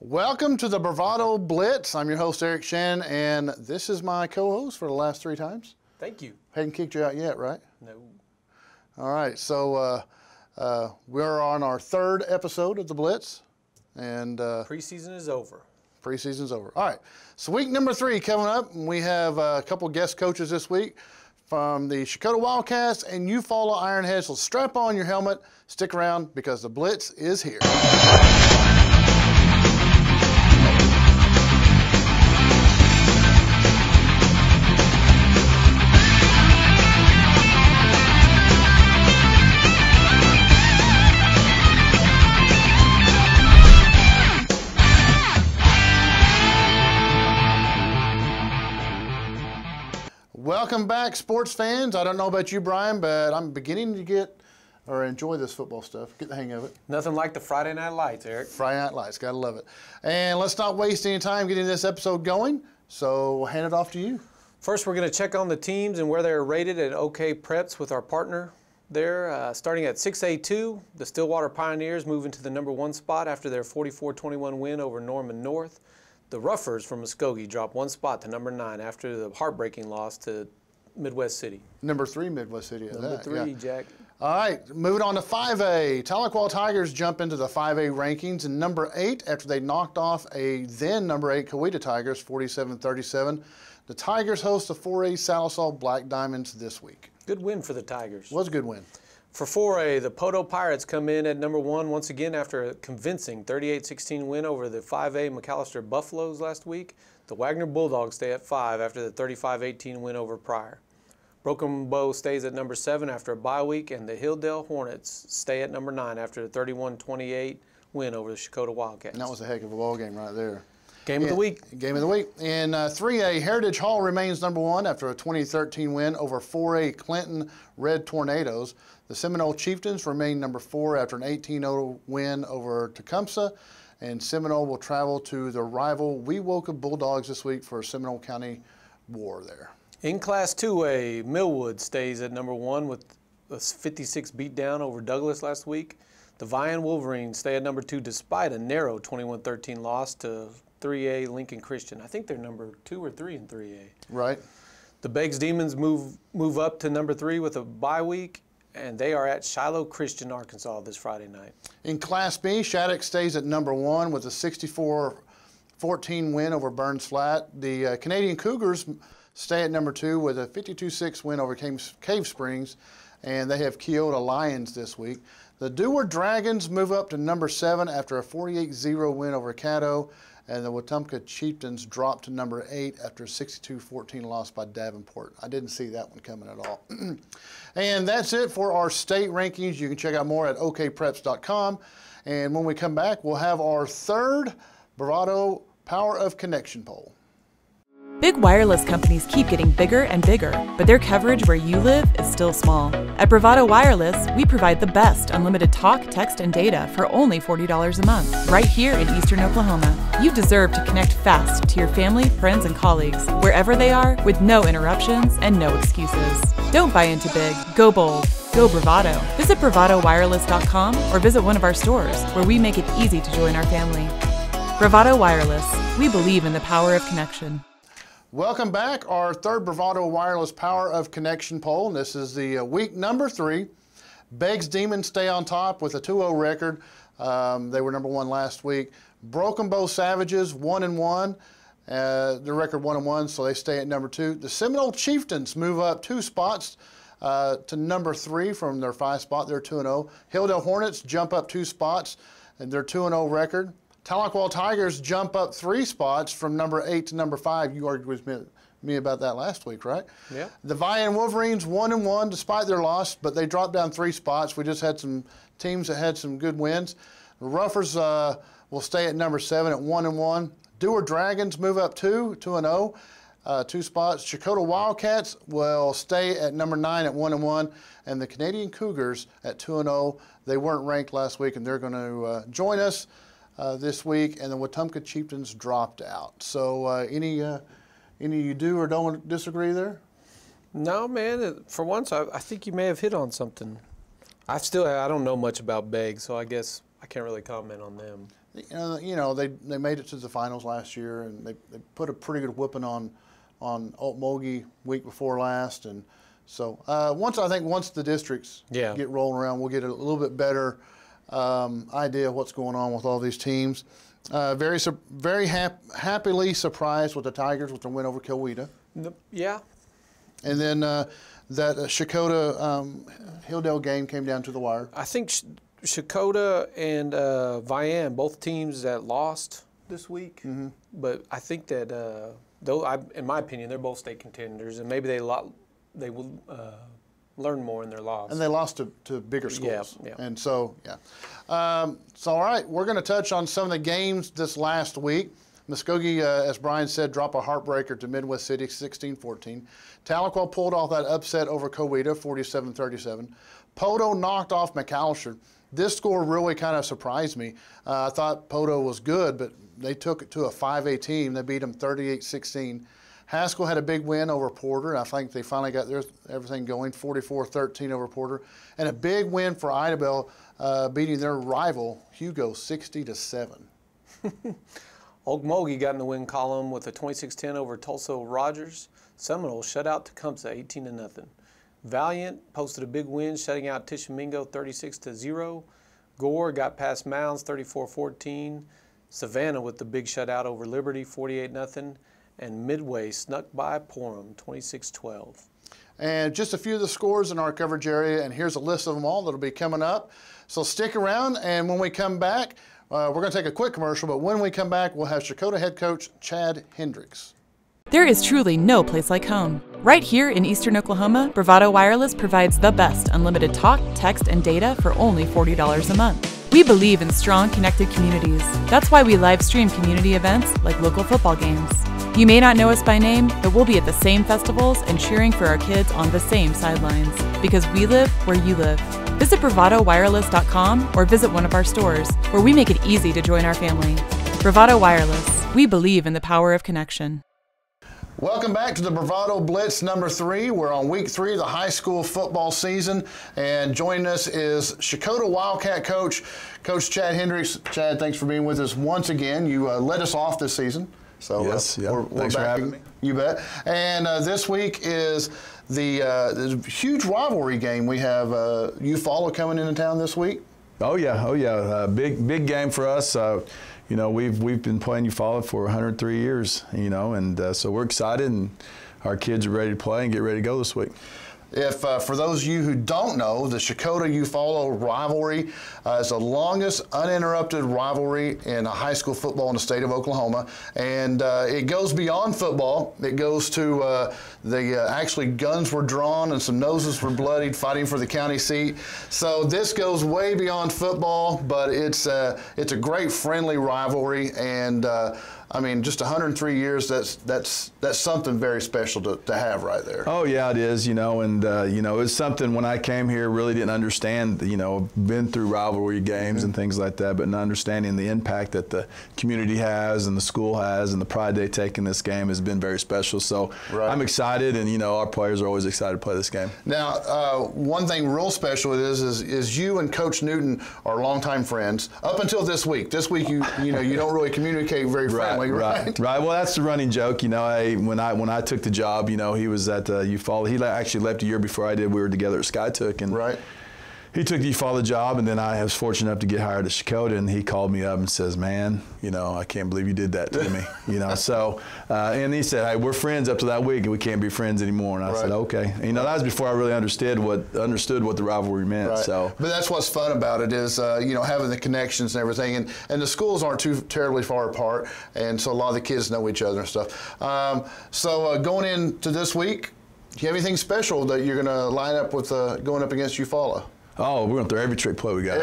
Welcome to the Bravado Blitz. I'm your host, Eric Shen, and this is my co-host for the last three times. Thank you. Hadn't kicked you out yet, right? No. All right, so we're on our third episode of the Blitz, and preseason is over. Preseason's over. All right, so week number 3 coming up. We have a couple guest coaches this week from the Checotah Wildcats and Eufaula Ironheads. So strap on your helmet, stick around, because the Blitz is here. Welcome back, sports fans. I don't know about you, Brian, but I'm beginning to enjoy this football stuff. Get the hang of it. Nothing like the Friday Night Lights, Eric. Friday Night Lights, gotta love it. And let's not waste any time getting this episode going, so hand it off to you. First, we're gonna check on the teams and where they're rated at OK Preps with our partner there. Starting at 6A2, the Stillwater Pioneers move into the #1 spot after their 44-21 win over Norman North. The Roughers from Muskogee drop one spot to #9 after the heartbreaking loss to Midwest City. #3 Midwest City. Number three, yeah. Jack. All right, moving on to 5A. Tahlequah Tigers jump into the 5A rankings in #8 after they knocked off a then #8 Coweta Tigers 47-37. The Tigers host the 4A Saddlesaw Black Diamonds this week. Good win for the Tigers. Was a good win. For 4A, the Poto Pirates come in at #1 once again after a convincing 38-16 win over the 5A McAllister Buffaloes last week. The Wagner Bulldogs stay at 5 after the 35-18 win over Pryor. Broken Bow stays at #7 after a bye week, and the Hilldale Hornets stay at #9 after the 31-28 win over the Checotah Wildcats. And that was a heck of a ball game right there. Game of the week. In 3A, Heritage Hall remains #1 after a 20-13 win over 4A Clinton Red Tornadoes. The Seminole Chieftains remain #4 after an 18-0 win over Tecumseh. And Seminole will travel to the rival Wetumpka Bulldogs this week for a Seminole County war there. In Class 2A, Millwood stays at #1 with a 56 beatdown over Douglas last week. The Vian Wolverines stay at #2 despite a narrow 21-13 loss to 3A Lincoln Christian. I think they're #2 or #3 in 3A. Right. The Beggs Demons move up to #3 with a bye week, and they are at Shiloh Christian, Arkansas this Friday night. In Class B, Shattuck stays at #1 with a 64-14 win over Burns Flat. The Canadian Cougars stay at #2 with a 52-6 win over Cave Springs, and they have Keota Lions this week. The Dewar Dragons move up to #7 after a 48-0 win over Caddo, and the Wetumpka Chieftains dropped to #8 after a 62-14 loss by Davenport. I didn't see that one coming at all. And that's it for our state rankings. You can check out more at okpreps.com. And when we come back, we'll have our third Bravado Power of Connection poll. Big wireless companies keep getting bigger and bigger, but their coverage where you live is still small. At Bravado Wireless, we provide the best unlimited talk, text, and data for only $40 a month, right here in Eastern Oklahoma. You deserve to connect fast to your family, friends, and colleagues, wherever they are, with no interruptions and no excuses. Don't buy into big. Go bold. Go Bravado. Visit bravadowireless.com or visit one of our stores, where we make it easy to join our family. Bravado Wireless. We believe in the power of connection. Welcome back, our third Bravado Wireless Power of Connection poll. And this is the week #3. Beggs Demons stay on top with a 2-0 record. They were #1 last week. Broken Bow Savages, 1-1. Their record 1-1, so they stay at #2. The Seminole Chieftains move up 2 spots to #3 from their 5 spot. They're 2-0. Hilldale Hornets jump up 2 spots, and their 2-0 record. Tahlequah Tigers jump up 3 spots from #8 to #5. You argued with me about that last week, right? Yeah. The Vian Wolverines 1-1 despite their loss, but they dropped down 3 spots. We just had some teams that had some good wins. The Roughers will stay at #7 at 1-1. Dewar Dragons move up 2-0, 2 spots. Checotah Wildcats will stay at #9 at 1-1, and the Canadian Cougars at 2-0. They weren't ranked last week, and they're going to join us this week, and the Wetumpka Chieftains dropped out. So any you do or don't disagree there? No, man. For once, I think you may have hit on something. I don't know much about Beggs, so I guess I can't really comment on them. they made it to the finals last year, and they put a pretty good whooping on Okmulgee week before last, and so once the districts get rolling around, we'll get a little bit better idea of what's going on with all these teams. Very happily surprised with the Tigers with the win over Coweta. Yeah. And then that Checotah Hilldale game came down to the wire. I think Checotah and Vian, both teams that lost this week, but I think that in my opinion, they're both state contenders, and maybe they will learn more in their loss. And they lost to bigger schools. Yeah, yeah. And so, yeah. So, all right, we're going to touch on some of the games this last week. Muskogee, as Brian said, dropped a heartbreaker to Midwest City, 16-14. Tahlequah pulled off that upset over Coweta, 47-37. Poto knocked off McAllister. This score really kind of surprised me. I thought Poto was good, but they took it to a 5A team. They beat them 38-16. Haskell had a big win over Porter. I think they finally got everything going, 44-13 over Porter. And a big win for Idabel, beating their rival, Hugo, 60-7. Okmulgee got in the win column with a 26-10 over Tulsa Rogers. Seminole shut out Tecumseh, 18-0. Valiant posted a big win, shutting out Tishomingo, 36-0. Gore got past Mounds, 34-14. Savannah with the big shutout over Liberty, 48-0. And Midway snuck by Porham, 26-12. And just a few of the scores in our coverage area, and here's a list of them all that'll be coming up. So stick around, and when we come back, we're going to take a quick commercial, but when we come back, we'll have Checotah head coach Chad Hendricks. There is truly no place like home. Right here in eastern Oklahoma, Bravado Wireless provides the best unlimited talk, text, and data for only $40 a month. We believe in strong, connected communities. That's why we live stream community events like local football games. You may not know us by name, but we'll be at the same festivals and cheering for our kids on the same sidelines, because we live where you live. Visit bravadowireless.com or visit one of our stores, where we make it easy to join our family. Bravado Wireless, we believe in the power of connection. Welcome back to the Bravado Blitz number 3. We're on week 3 of the high school football season, and joining us is Checotah Wildcat coach Chad Hendricks. Chad, thanks for being with us once again. You led us off this season. So yes, we're thanks for having me. You bet. And this week is the huge rivalry game. We have Eufaula coming into town this week. Oh yeah, big game for us. You know, we've been playing Eufaula for 103 years. You know, and so we're excited, and our kids are ready to play and get ready to go this week. If for those of you who don't know, the Checotah-Eufaula rivalry is the longest uninterrupted rivalry in high school football in the state of Oklahoma, and it goes beyond football. It goes to actually guns were drawn and some noses were bloodied fighting for the county seat. So this goes way beyond football, but it's a great friendly rivalry, and I mean, just 103 years, that's something very special to have right there. Oh, yeah, it is, you know, and, you know, it's something when I came here really didn't understand, you know, been through rivalry games and things like that, but not understanding the impact that the community has and the school has and the pride they take in this game has been very special. So I'm excited, and, you know, our players are always excited to play this game. Now, one thing real special is you and Coach Newton are longtime friends up until this week. This week, you don't really communicate very friendly. Right. Well, that's the running joke. You know, when I took the job, you know, he was at Eufaula. He actually left a year before I did. We were together at Skiatook, and he took the Eufaula job, and then I was fortunate enough to get hired at Checotah, and he called me up and says, "Man, you know, I can't believe you did that to me." You know, so and he said, "Hey, we're friends up to that week, and we can't be friends anymore." And I said, "Okay." And, you know, that was before I really understood what the rivalry meant. So, but that's what's fun about it is you know, having the connections and everything, and the schools aren't too terribly far apart, and so a lot of the kids know each other and stuff. So going into this week, do you have anything special that you're going to line up with going up against Eufaula? Oh, we're going to throw every trick play we got.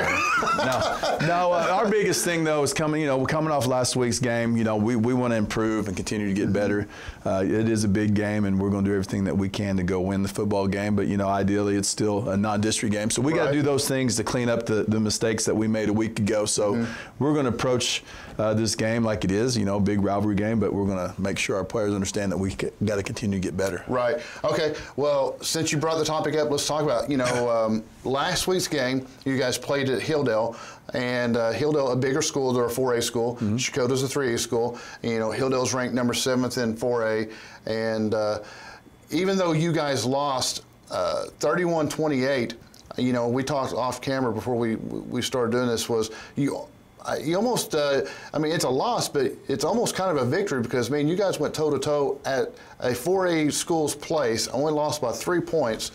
Our biggest thing, though, is coming off last week's game. You know, we want to improve and continue to get better. It is a big game, and we're going to do everything that we can to go win the football game. But, you know, ideally it's still a non-district game. So we got to do those things to clean up the mistakes that we made a week ago. So we're going to approach this game like it is, you know, a big rivalry game, but we're going to make sure our players understand that we got to continue to get better. Right. Okay. Well, since you brought the topic up, let's talk about, you know, last last week's game, you guys played at Hilldale, and Hilldale, a bigger school, they're a 4A school. Mm-hmm. Checotah's a 3A school. You know, Hilldale's ranked number 7th in 4A, and even though you guys lost 31-28, you know, we talked off camera before we started doing this, was you almost, I mean, it's a loss, but it's almost kind of a victory because, man, you guys went toe-to-toe at a 4A school's place, only lost by 3 points,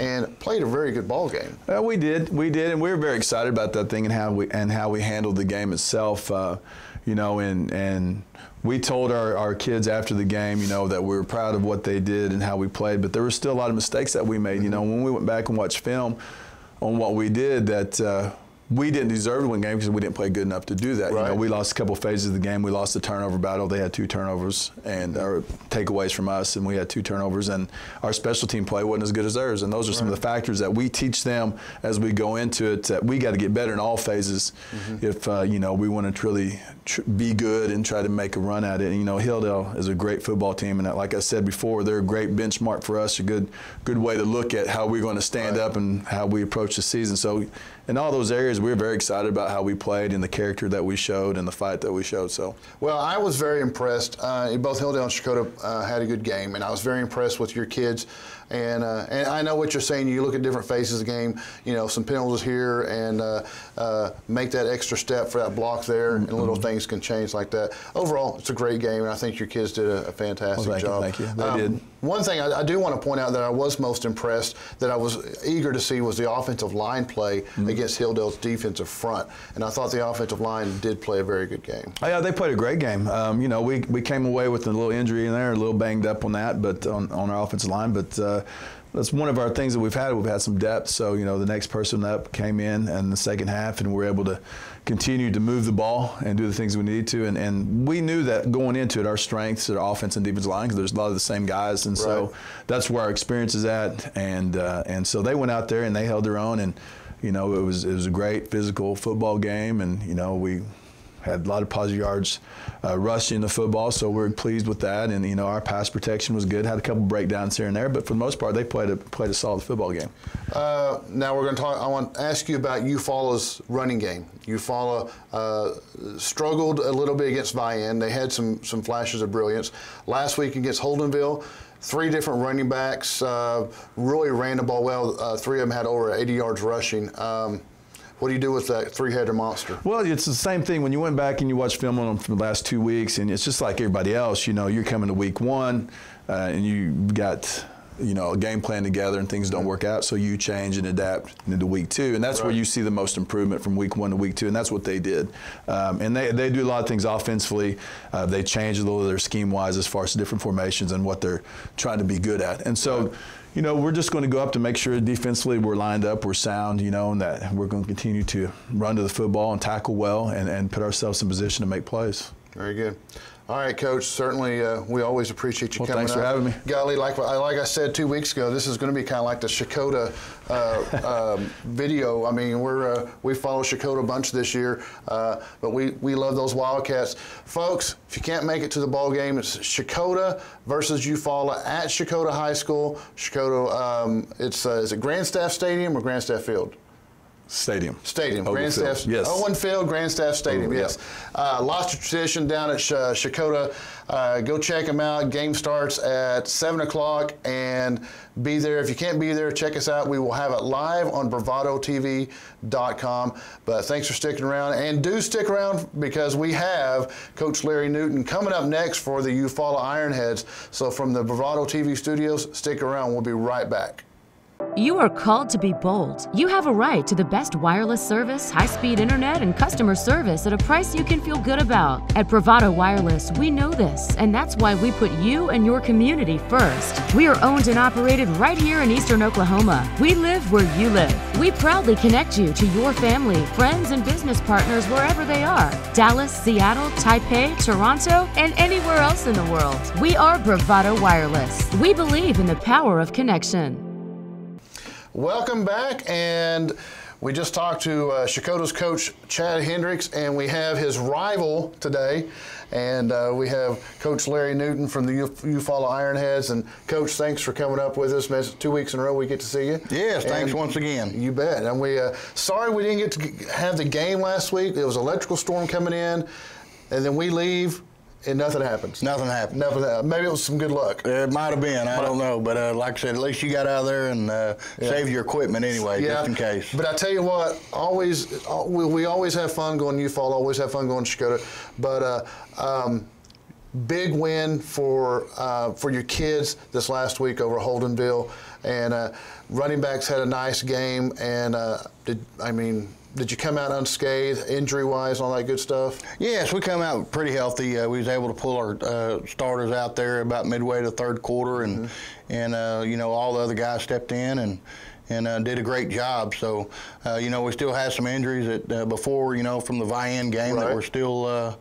and played a very good ball game. We did, and we were very excited about that thing and how we handled the game itself, you know, and we told our kids after the game, you know, that we were proud of what they did and how we played, but there were still a lot of mistakes that we made. Mm-hmm. You know, when we went back and watched film on what we did, that we didn't deserve to win game because we didn't play good enough to do that. Right. You know, we lost a couple phases of the game. We lost the turnover battle. They had 2 turnovers and or takeaways from us, and we had 2 turnovers. And our special team play wasn't as good as theirs. And those are some of the factors that we teach them as we go into it. That we got to get better in all phases if you know, we want to truly be good and try to make a run at it. And, you know, Hilldale is a great football team, and like I said before, they're a great benchmark for us. A good way to look at how we're going to stand up and how we approach the season. So in all those areas, we were very excited about how we played and the character that we showed and the fight that we showed. So, well, I was very impressed. Both Hilldale and Checotah had a good game, and I was very impressed with your kids. And I know what you're saying. You look at different phases of the game, you know, some penalties here and make that extra step for that block there, and little things can change like that. Overall, it's a great game, and I think your kids did a fantastic job. Thank you. They did. One thing I do want to point out that I was most impressed, that I was eager to see, was the offensive line play against Hilldale's defensive front. And I thought the offensive line did play a very good game. Oh, yeah, they played a great game. You know, we came away with a little injury in there, a little banged up on that, but on our offensive line. But that's one of our things that we've had. We've had some depth. So, you know, the next person up came in the second half, and we're able to continue to move the ball and do the things we need to. And we knew that going into it, our strengths are offense and defense line, because there's a lot of the same guys. And so that's where our experience is at. And so they went out there and they held their own. And, you know, it was a great physical football game. And, you know, we had a lot of positive yards rushing the football, so we're pleased with that. And, you know, our pass protection was good. Had a couple breakdowns here and there, but for the most part, they played a solid football game. Now we're going to talk. I want to ask you about Eufaula's running game. Eufaula struggled a little bit against Vian. They had some flashes of brilliance last week against Holdenville. 3 different running backs really ran the ball well. 3 of them had over 80 yards rushing. What do you do with that 3-headed monster? Well, it's the same thing. When you went back and you watched film on them for the last 2 weeks, and it's just like everybody else, you know, you're coming to week 1, and you got, you know, a game plan together and things don't work out, so you change and adapt into week 2, and that's where you see the most improvement from week 1 to week 2, and that's what they did. And they do a lot of things offensively. They change a little of their scheme-wise as far as different formations and what they're trying to be good at. And so, you know, we're just going to go up to make sure defensively we're lined up, we're sound, you know, and that we're going to continue to run to the football and tackle well and put ourselves in position to make plays. Very good. All right, Coach, certainly we always appreciate you coming up. Thanks for having me. Golly, like I said 2 weeks ago, this is going to be kind of like the Checotah video. I mean, we follow Checotah a bunch this year, but we love those Wildcats. Folks, if you can't make it to the ball game, it's Checotah versus Eufaula at Checotah High School. Checotah, is it Grandstaff Stadium or Grandstaff Field? Stadium. Grandstaff. Yes. Owen Field, Grandstaff Stadium. Yes. Lots of tradition down at Checotah. Go check them out. Game starts at 7 o'clock, and be there. If you can't be there, check us out. We will have it live on bravadotv.com. But thanks for sticking around, and do stick around because we have Coach Larry Newton coming up next for the Eufaula Ironheads. So from the Bravado TV studios, stick around. We'll be right back. You are called to be bold. You have a right to the best wireless service, high-speed internet, and customer service at a price you can feel good about. At Bravado Wireless, we know this, and that's why we put you and your community first. We are owned and operated right here in Eastern Oklahoma. We live where you live. We proudly connect you to your family, friends, and business partners wherever they are. Dallas, Seattle, Taipei, Toronto, and anywhere else in the world. We are Bravado Wireless. We believe in the power of connection. Welcome back, and We just talked to Checotah's coach, Chad Hendricks, and we have his rival today. And we have Coach Larry Newton from the Eufaula Ironheads. And Coach, thanks for coming up with us. It's 2 weeks in a row we get to see you. Yes, and thanks once again. You bet. And we sorry we didn't get to have the game last week. It was an electrical storm coming in, and then we leave. And nothing happens. Nothing happened. Nothing happened. Maybe it was some good luck. It might have been. I don't know. But like I said, at least you got out of there and saved your equipment anyway, just in case. But I tell you what, we always have fun going to Eufaula, always have fun going to Checotah. But big win for your kids this last week over Holdenville. And running backs had a nice game. And did you come out unscathed, injury-wise, all that good stuff? Yes, we come out pretty healthy. We was able to pull our starters out there about midway to the third quarter, and you know, all the other guys stepped in and did a great job. So you know, we still have some injuries that before, you know, from the Vian game that we're still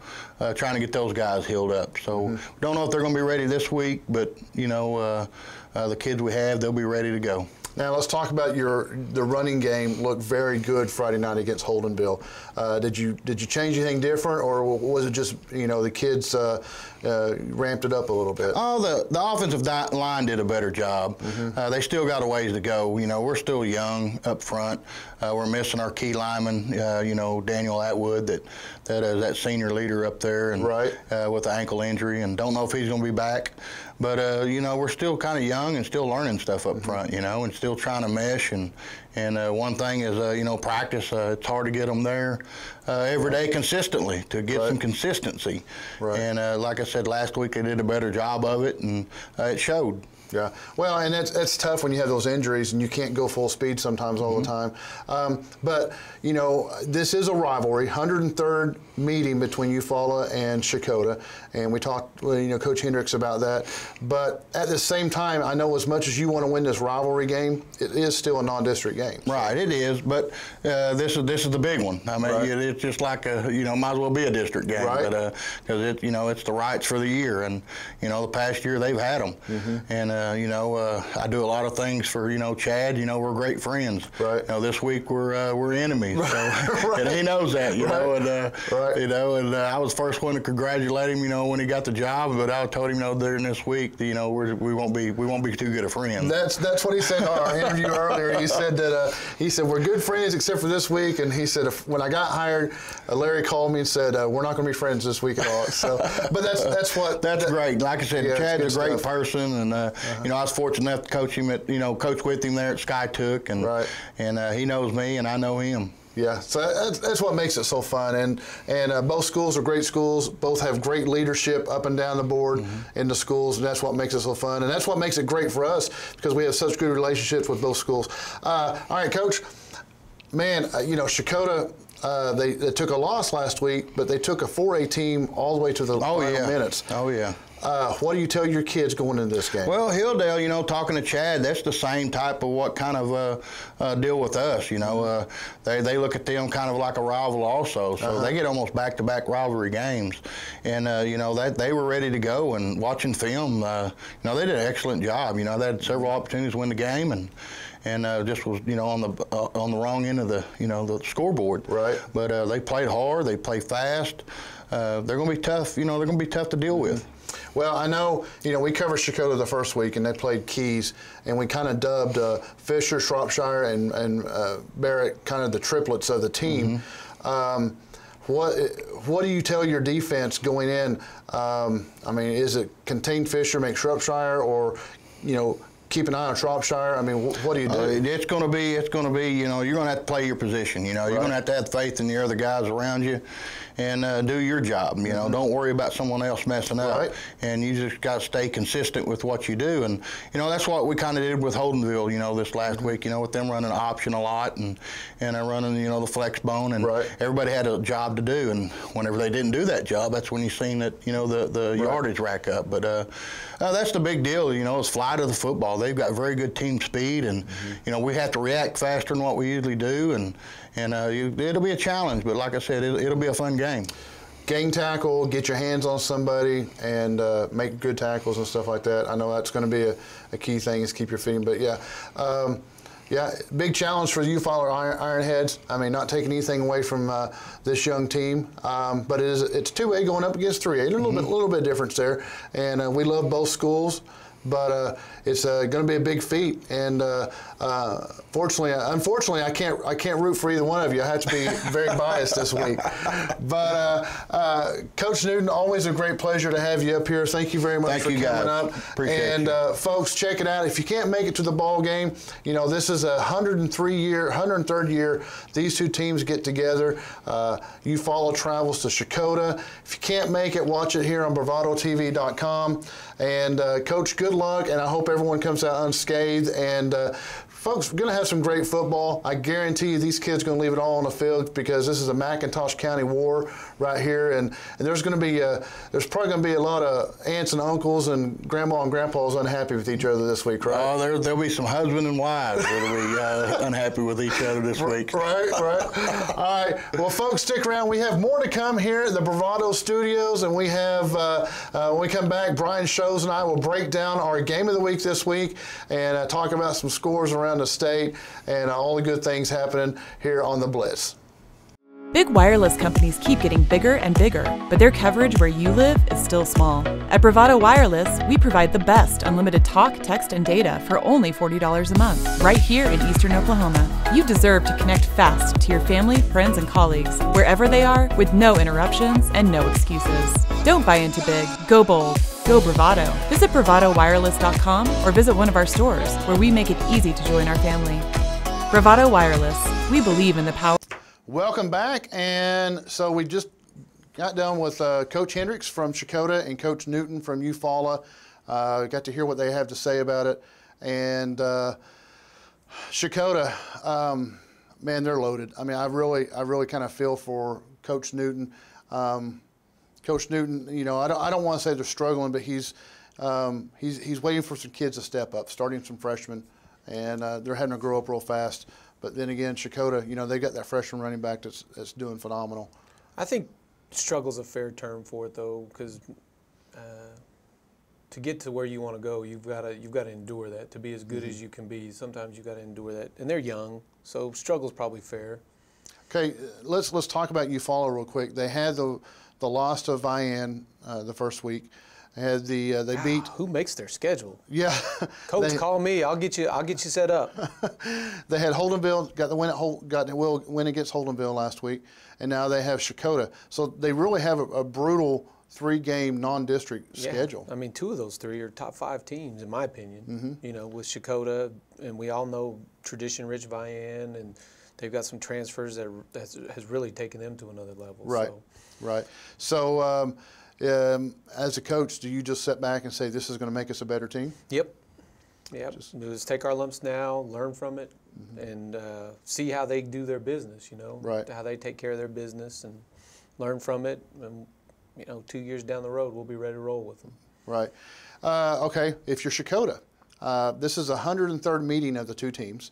trying to get those guys healed up. So we don't know if they're going to be ready this week, but you know, the kids we have, they'll be ready to go. Now let's talk about the running game. Looked very good Friday night against Holdenville. Did you change anything different, or was it just, you know, the kids ramped it up a little bit? Oh, the offensive line did a better job. They still got a ways to go. You know, we're still young up front. We're missing our key lineman. You know, Daniel Atwood, that senior leader up there, and with the ankle injury, and don't know if he's going to be back. But you know, we're still kind of young and still learning stuff up front, you know, and still trying to mesh. And one thing is, you know, practice. It's hard to get them there every day consistently to get some consistency. And like I said, last week they did a better job of it, and it showed. Yeah. Well, and it's tough when you have those injuries and you can't go full speed sometimes all the time. But, you know, this is a rivalry, 103rd meeting between Eufaula and Checotah. And we talked, you know, Coach Hendricks about that. But at the same time, I know as much as you want to win this rivalry game, it is still a non-district game. So. Right, it is. But this is the big one. I mean, it's just like a, you know, might as well be a district game. But because it, you know, it's the rights for the year, and you know, the past year they've had them. And you know, I do a lot of things for, you know, Chad. You know, we're great friends. You know, this week we're enemies. So and he knows that. You know, and you know, and I was the first one to congratulate him, you know, when he got the job. But I told him, you know, during this week, you know, we won't be too good a friend. That's what he said in our interview earlier. He said that he said we're good friends except for this week. And he said if, when I got hired, Larry called me and said we're not going to be friends this week at all. So, but that's great. Like I said, Chad's a great person, and. You know, I was fortunate enough to coach him at, you know, coach with him there at Skiatook, and he knows me and I know him. Yeah, so that's what makes it so fun, and both schools are great schools. Both have great leadership up and down the board in the schools, and that's what makes it so fun, and that's what makes it great for us because we have such good relationships with both schools. All right, Coach, man, you know, Checotah. They took a loss last week, but they took a 4A team all the way to the final minutes. Oh, yeah. What do you tell your kids going into this game? Well, Hilldale, you know, talking to Chad, that's the same type of what kind of deal with us, you know. They look at them kind of like a rival also, so they get almost back-to-back rivalry games. And, you know, they were ready to go, and watching film, you know, they did an excellent job. You know, they had several opportunities to win the game, and just was, you know, on the wrong end of the, you know, the scoreboard. But they played hard. They play fast. They're going to be tough. You know, they're going to be tough to deal with. Well, I know, you know, we covered Checotah the first week, and they played Keys, and we kind of dubbed Fisher, Shropshire, and Barrett kind of the triplets of the team. What do you tell your defense going in? I mean, is it contain Fisher, make Shropshire, or, you know, keep an eye on Shropshire? I mean, what do you do? It's going to be, you know, you're going to have to play your position, you know. You're going to have faith in the other guys around you and do your job, you know. Don't worry about someone else messing up. And you just got to stay consistent with what you do. And, you know, that's what we kind of did with Holdenville, you know, this last week, you know, with them running option a lot and running, you know, the flex bone. And everybody had a job to do. And whenever they didn't do that job, that's when you seen that, you know, the yardage rack up. But that's the big deal, you know, is fly to the football. They've got very good team speed, and you know, we have to react faster than what we usually do, and it'll be a challenge. But like I said, it'll be a fun game. Gang tackle, get your hands on somebody, and make good tackles and stuff like that. I know that's going to be a key thing is keep your feet. But yeah, Yeah, big challenge for the Eufaula Ironheads. I mean, not taking anything away from this young team, but it's 2A going up against 3A. There's a little bit difference there, and we love both schools. But it's going to be a big feat, and unfortunately, I can't root for either one of you. I have to be very biased this week. But Coach Newton, always a great pleasure to have you up here. Thank you very much for coming up. Appreciate you. Folks, check it out. If you can't make it to the ball game, you know this is a 103rd year these two teams get together. Eufaula travels to Checotah. If you can't make it, watch it here on bravadotv.com. And Coach, good luck, and I hope everyone comes out unscathed. And folks, we're going to have some great football. I guarantee you these kids are going to leave it all on the field, because this is a McIntosh County war right here, and there's going to be probably going to be a lot of aunts and uncles and grandma and grandpas unhappy with each other this week, right? Oh, there'll be some husband and wives that'll be unhappy with each other this week. Right, right. All right. Well, folks, stick around. We have more to come here at the Bravado Studios, and we have when we come back, Brian Shows and I will break down our game of the week this week and talk about some scores around the state and all the good things happening here on the Blitz. Big wireless companies keep getting bigger and bigger, but their coverage where you live is still small. At Bravado Wireless, we provide the best unlimited talk, text, and data for only $40 a month, right here in Eastern Oklahoma. You deserve to connect fast to your family, friends, and colleagues, wherever they are, with no interruptions and no excuses. Don't buy into big, go bold. Go Bravado. Visit bravadowireless.com or visit one of our stores, where we make it easy to join our family. Bravado Wireless. We believe in the power. Welcome back. And so we just got done with Coach Hendricks from Checotah and Coach Newton from Eufaula. Got to hear what they have to say about it. And Checotah, man, they're loaded. I mean, I really kind of feel for Coach Newton. Coach Newton, you know, I don't want to say they're struggling, but he's waiting for some kids to step up, starting some freshmen, and they're having to grow up real fast. But then again, Checotah, you know, they've got that freshman running back that's doing phenomenal. I think struggle's a fair term for it, though, because to get to where you want to go, you've got to endure that. To be as good as you can be, sometimes you've got to endure that. And they're young, so struggle's probably fair. Okay, let's talk about Eufaula real quick. They had the loss to Vian the first week. Had the they beat. Who makes their schedule? Yeah, Coach, call me. I'll get you set up. They had Holdenville, got the win against Holdenville last week, and now they have Checotah. So they really have a brutal three-game non-district schedule. I mean, two of those three are top 5 teams in my opinion. You know, with Checotah, and we all know tradition rich Vian, and they've got some transfers that has really taken them to another level. Right. So. Right. So as a coach, do you just sit back and say, this is going to make us a better team? Yep. Yep. Just take our lumps now, learn from it, and see how they do their business, you know, how they take care of their business and learn from it. And, you know, 2 years down the road, we'll be ready to roll with them. Right. Okay, if you're Checotah, this is the 103rd meeting of the two teams,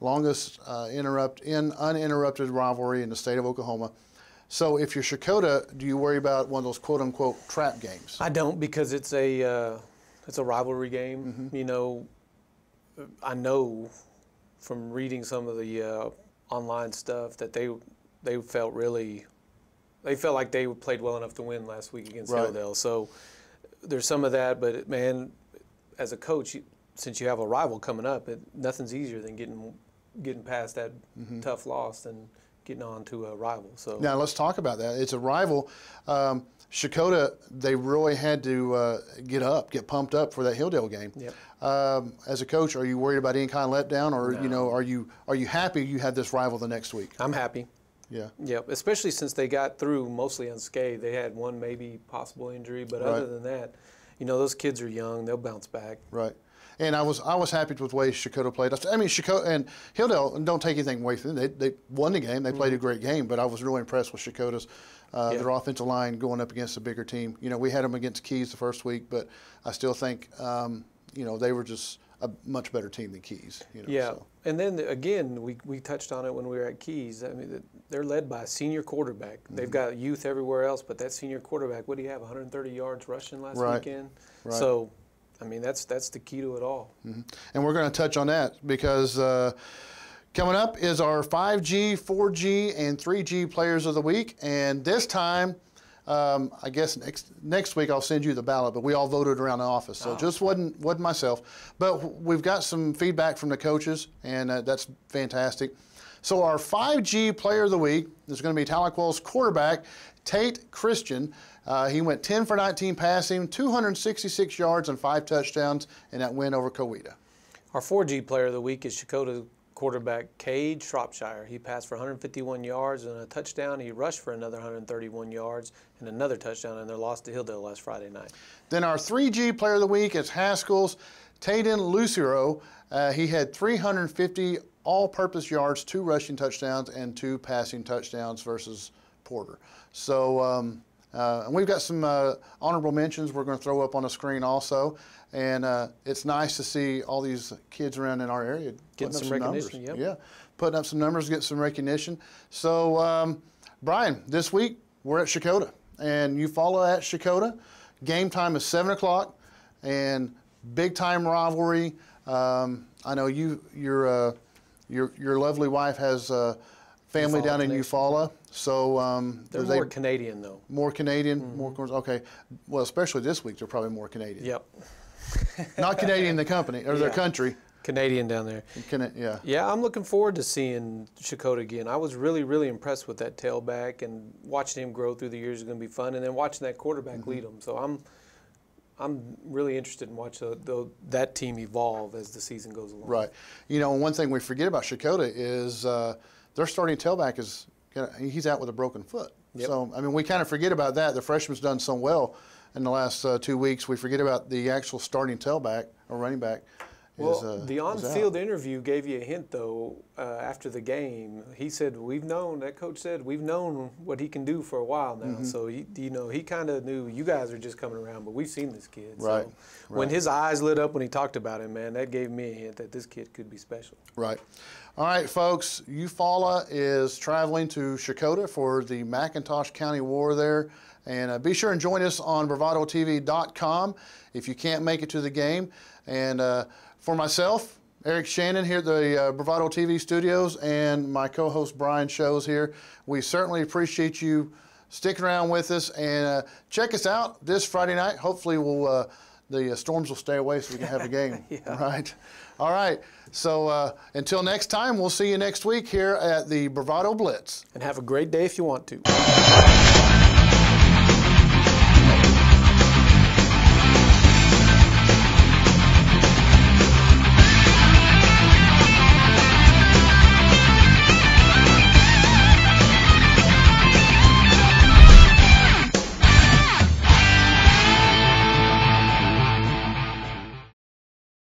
longest uninterrupted rivalry in the state of Oklahoma. So if you're Checotah, do you worry about one of those quote-unquote trap games? I don't, because it's a rivalry game. You know, I know from reading some of the online stuff that they felt like they played well enough to win last week against Hilldale. So there's some of that, but man, as a coach, since you have a rival coming up, nothing's easier than getting past that tough loss and getting on to a rival. So now let's talk about that. It's a rival. Checotah, they really had to get pumped up for that Hilldale game. Yep. As a coach, are you worried about any kind of letdown, or you know, are you happy you have this rival the next week? I'm happy. Yeah. Yep. Especially since they got through mostly unscathed. They had one maybe possible injury, but other than that, you know, those kids are young. They'll bounce back. Right. And I was happy with the way Checotah played. I mean, Checotah and Hilldale, don't take anything away from them. They won the game. They played a great game, but I was really impressed with Checotah's their offensive line going up against a bigger team. You know, we had them against Keys the first week, but I still think, you know, they were just a much better team than Keys. You know, and then, again, we touched on it when we were at Keys. I mean, they're led by a senior quarterback. They've got youth everywhere else, but that senior quarterback, what do you have, 130 yards rushing last weekend? Right. So I mean, that's the key to it all. Mm-hmm. And we're going to touch on that because coming up is our 5G, 4G, and 3G players of the week. And this time, I guess next week I'll send you the ballot, but we all voted around the office, so just wasn't myself. But we've got some feedback from the coaches, and that's fantastic. So our 5G player of the week is going to be Tahlequah's quarterback, Tate Christian. He went 10 for 19 passing, 266 yards and 5 touchdowns in that win over Coweta. Our 4G player of the week is Checotah quarterback Cade Shropshire. He passed for 151 yards and a touchdown. He rushed for another 131 yards and another touchdown in their loss to Hilldale last Friday night. Then our 3G player of the week is Haskell's Tayden Lucero. He had 350 all-purpose yards, 2 rushing touchdowns, and 2 passing touchdowns versus Porter. So, and we've got some honorable mentions we're going to throw up on the screen also. And it's nice to see all these kids around in our area getting some recognition. Yep. Yeah, putting up some numbers, get some recognition. So, Brian, this week we're at Checotah, and you follow at Checotah. Game time is 7 o'clock, and big time rivalry. I know your lovely wife has family Eufaula down in Eufaula. So they're more Canadian though. More Canadian, more okay. Well, especially this week, they're probably more Canadian. Yep. Not Canadian, the company or their country. Canadian down there. Yeah, I'm looking forward to seeing Checotah again. I was really, really impressed with that tailback, and watching him grow through the years is going to be fun. And then watching that quarterback lead him. So I'm really interested in watching that team evolve as the season goes along. Right. You know, one thing we forget about Checotah is their starting tailback is he's out with a broken foot. Yep. So, I mean, we kind of forget about that. The freshman's done so well in the last 2 weeks. We forget about the actual starting tailback or running back. Well, the on-field interview gave you a hint, though, after the game. He said, that coach said, we've known what he can do for a while now. Mm-hmm. So, you know, he kind of knew you guys are just coming around, but we've seen this kid. Right. So when his eyes lit up when he talked about him, man, that gave me a hint that this kid could be special. Right. All right, folks, Eufaula is traveling to Checotah for the McIntosh County War there. And be sure and join us on bravadotv.com if you can't make it to the game. And for myself, Eric Shannon here at the Bravado TV studios, and my co-host Brian Shows here, we certainly appreciate you sticking around with us. And check us out this Friday night. Hopefully we'll, the storms will stay away so we can have a game. Right? All right. So until next time, we'll see you next week here at the Bravado Blitz. And have a great day if you want to.